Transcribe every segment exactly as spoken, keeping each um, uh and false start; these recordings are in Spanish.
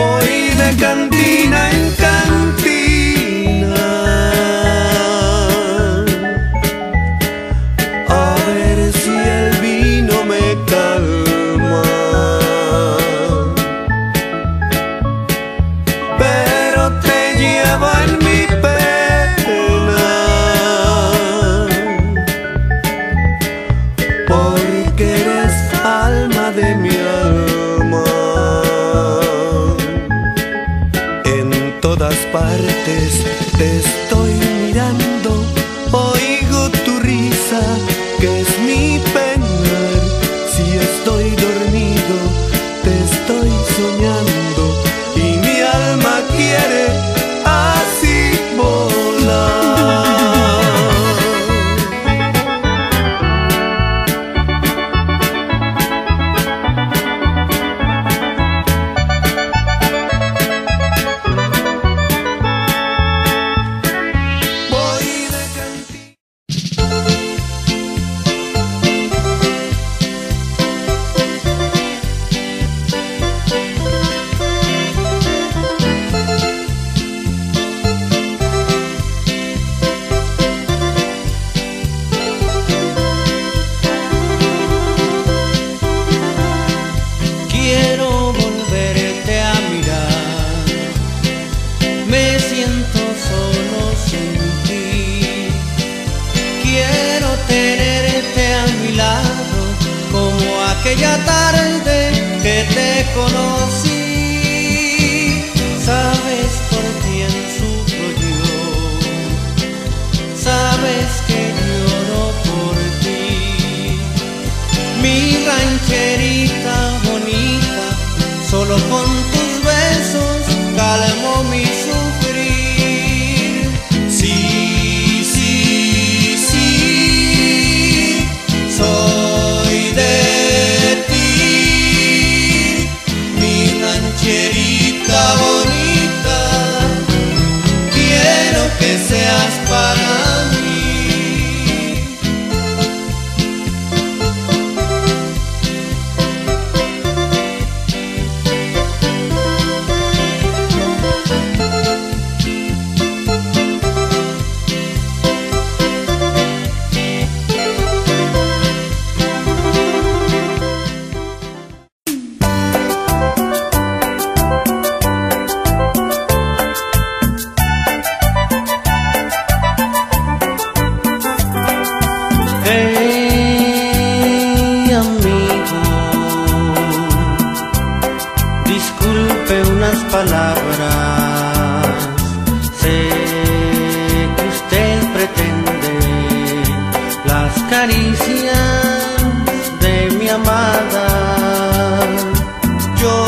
voy de cantina en cantina a ver si el vino me calma, pero te lleva en mi pena, porque eres alma de mi alma. Partes te estoy mirando, oigo tu risa que es mi penar. Si estoy dormido te estoy soñando y mi alma quiere así volar. Aquella tarde que te conocí, sabes por quién sufro yo, sabes que lloro por ti. Mi rancherita bonita, solo con tus besos calmó mi sufrir. Sí, sí, sí, soy de rancherita bonita, quiero que seas para mí. Palabras, sé que usted pretende las caricias de mi amada. Yo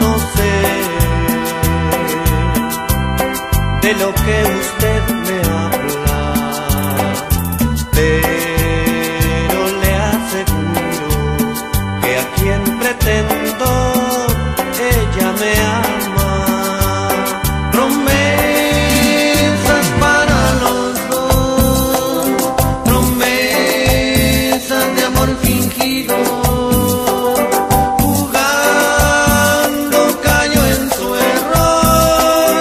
no sé de lo que usted me habla, pero le aseguro que a quien pretendo ella me ama. Promesas para los dos, promesas de amor fingido. Jugando cayó en su error,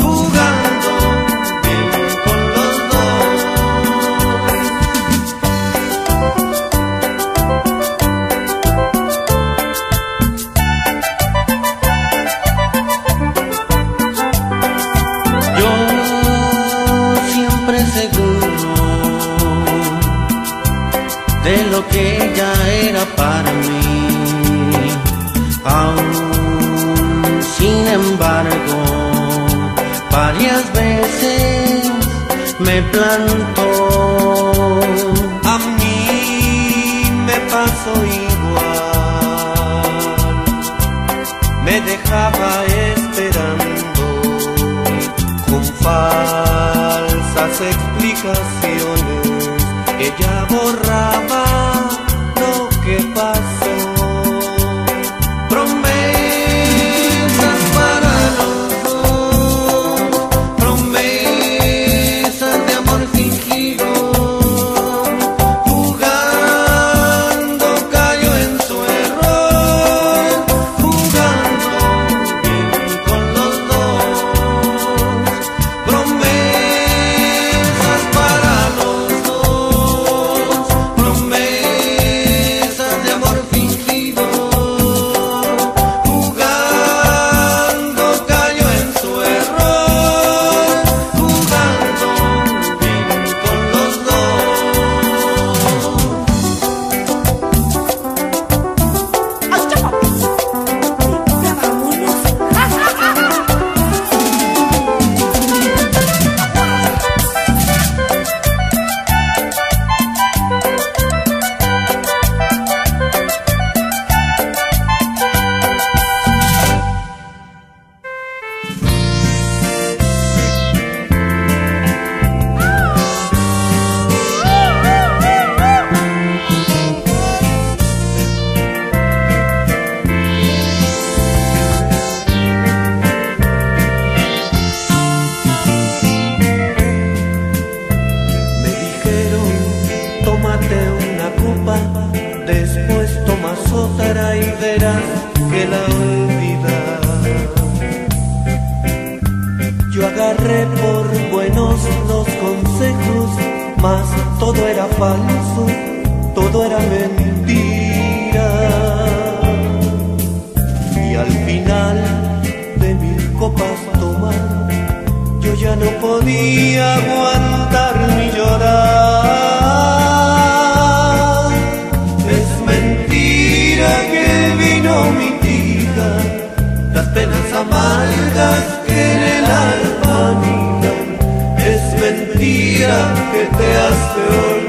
jugando bien con los dos. De lo que ella era para mí, aún sin embargo, varias veces me plantó. A mí me pasó igual, me dejaba esperando con falsas explicaciones. Ella borraba lo que pasó. Promesas para los dos, promesas de amor fingido. Jugando cayó en su error, jugando falso, todo era mentira. Y al final de mil copas tomar, yo ya no podía aguantar ni llorar. Es mentira que vino mi tía, las penas amargas que en el alma anidan. Es mentira que te hace olvidar.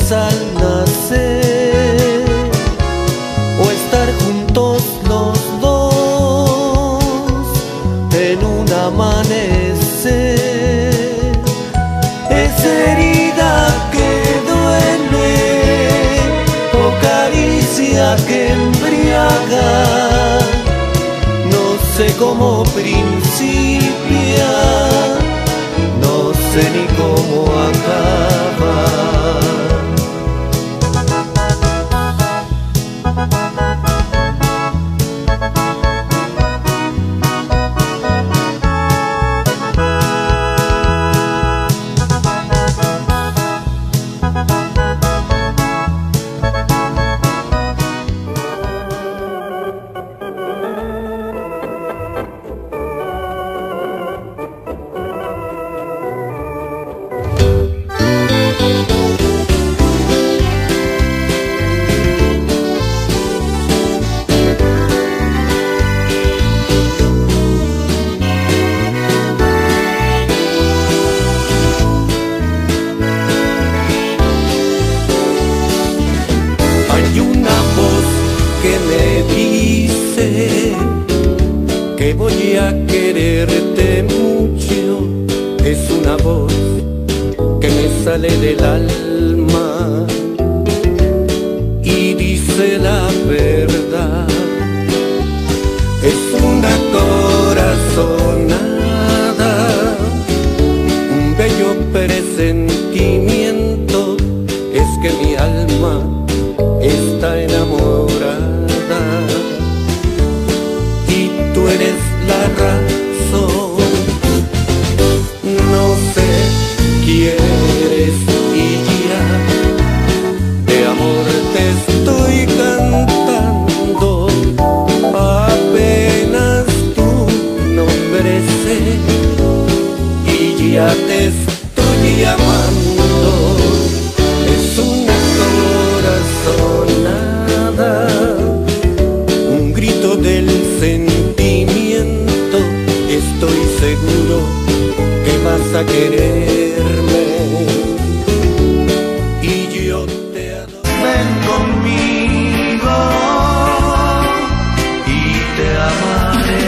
flores al nacer, o estar juntos los dos en un amanecer. Es herida que duele, o caricia que embriaga, no sé cómo principia, no sé ni cómo acaba. Que voy a quererte mucho, es una voz que me sale del alma y dice la verdad. Es una corazonada, un bello presentimiento, es que mi alma está enamorada. Eres la razón, no sé, quieres y ya, de amor te estoy cantando, apenas tu nombre sé, y ya te estoy amando. Es una corazonada, un grito del sentimiento, estoy seguro que vas a quererme y yo te adoro. Ven conmigo y te amaré.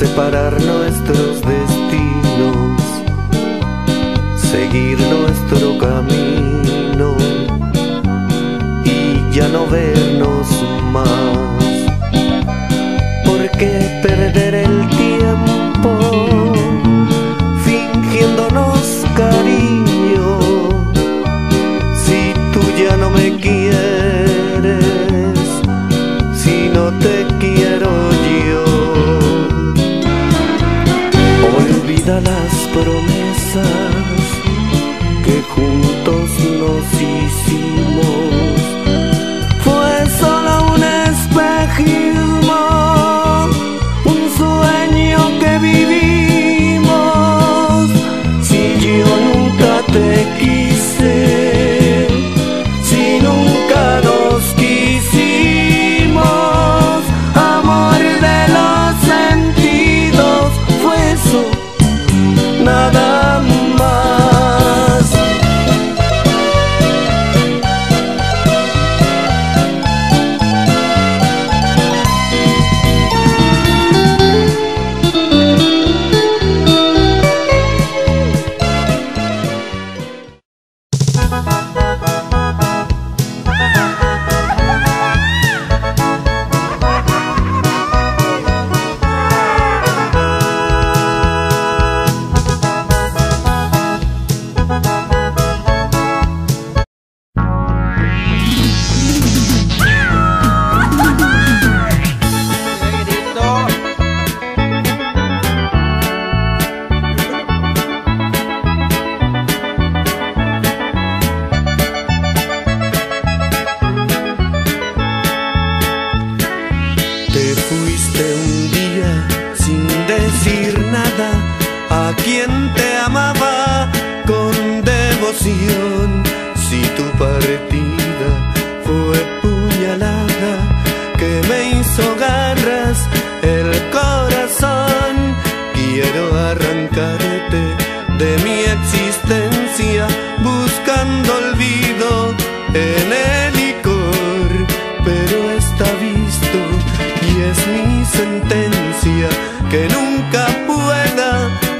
Separar nuestros destinos, seguir nuestro camino y ya no vernos más. ¿Por qué perder el tiempo fingiéndonos cariño? Si tú ya no me quieres, si no te quiero yo. Olvida las promesas que juntos nos hicimos, fue solo un espejismo, un sueño que vivimos. Si yo nunca te quise, si nunca nos quisimos, amor de los sentidos, fue eso, nada más. Te fuiste un día sin decir nada a quien te amaba con devoción. Si tu partida fue puñalada que me hizo garras el corazón, quiero arrancarte de mi existencia buscando olvido en el licor, pero está visto y es mi sentencia que nunca pueda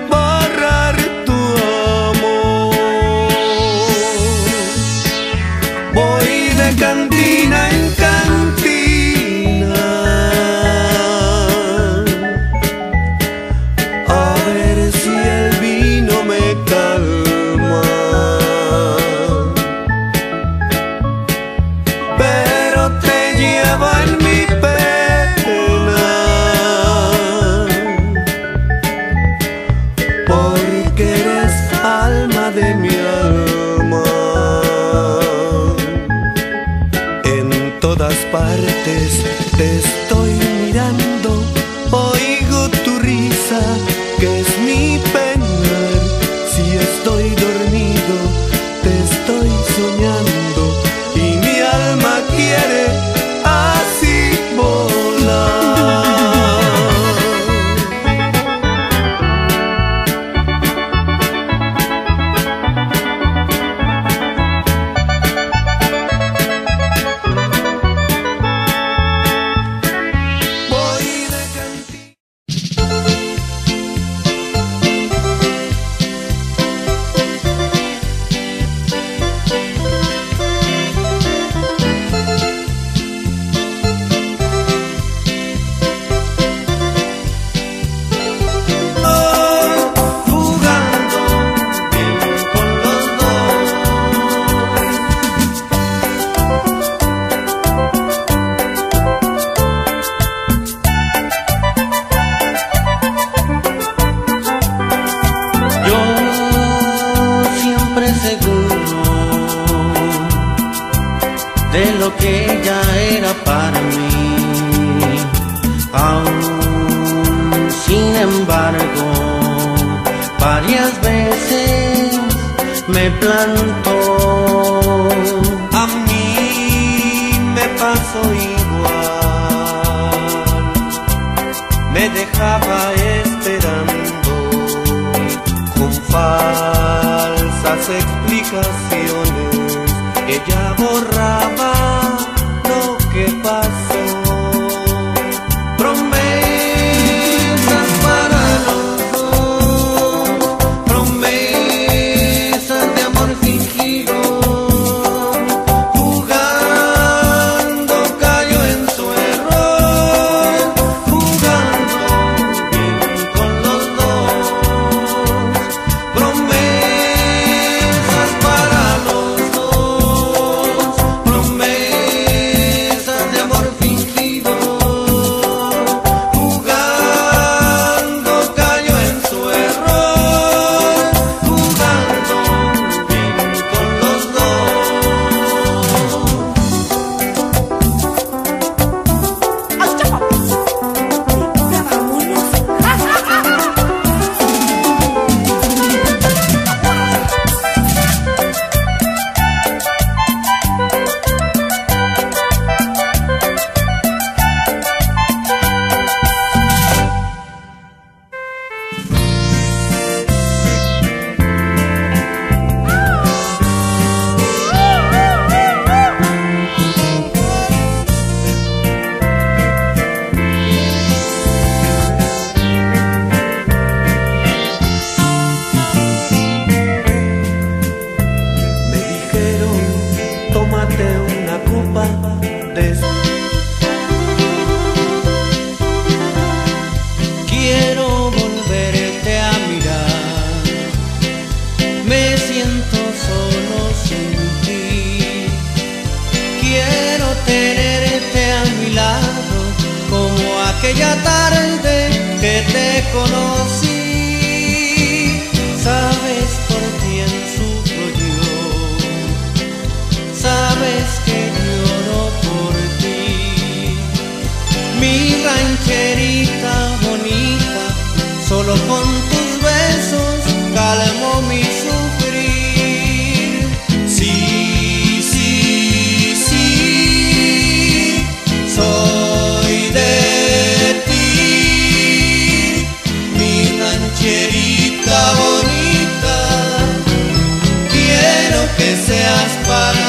borrar tu amor. Voy de cantina en cantina a ver si el vino me calma, pero te llevo en mi pecho. De mi alma, en todas partes te estoy mirando, oigo tu risa que es mi penar. Si estoy dormido te estoy soñando y mi alma quiere así volar. De lo que ella era para mí, aún sin embargo, varias veces me plantó. A mí me pasó igual, me dejaba esperando con falsas explicaciones. Ella borraba lo que pasó, promesas para los dos, promesas de amor fingido. Jugando cayó en su error, jugando bien con los dos, promesas para los dos. Quiero volverte a mirar, me siento solo sin ti. Quiero tenerte a mi lado como aquella tarde que te conocí. Sabes por quién sufro yo, sabes que lloro por ti. Mi mi rancherita bonita, solo con tus besos calmo mi sufrir. Sí, sí, sí, soy de ti, mi rancherita bonita, quiero que seas para mí.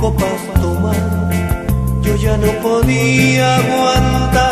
Copas tomar, yo ya no podía aguantar.